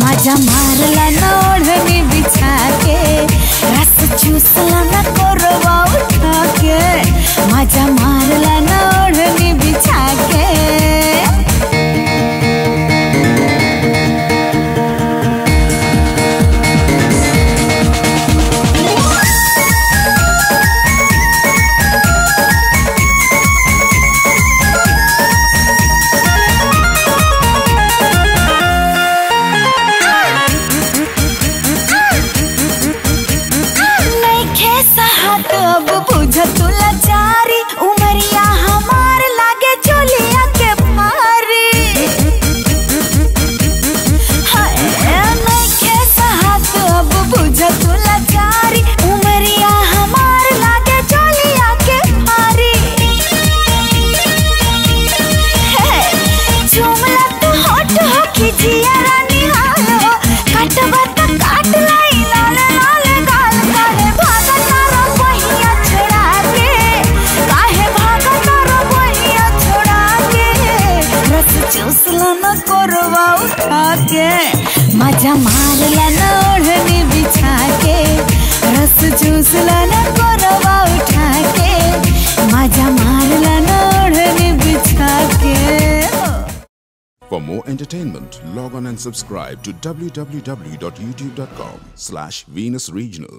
मजा मार ला ना ओढ़नी बिछा के, रस चूस ला ना कोरवा उठा के, मजा मार ला ना ओढ़नी बिछा के। मजा मार ला ना ओढ़नी बिछा के, रस चूस ला ना कोरवा उठा के, मजा मार ला ना ओढ़नी बिछा के। For more entertainment, log on and subscribe to www.youtube.com/Venus Regional.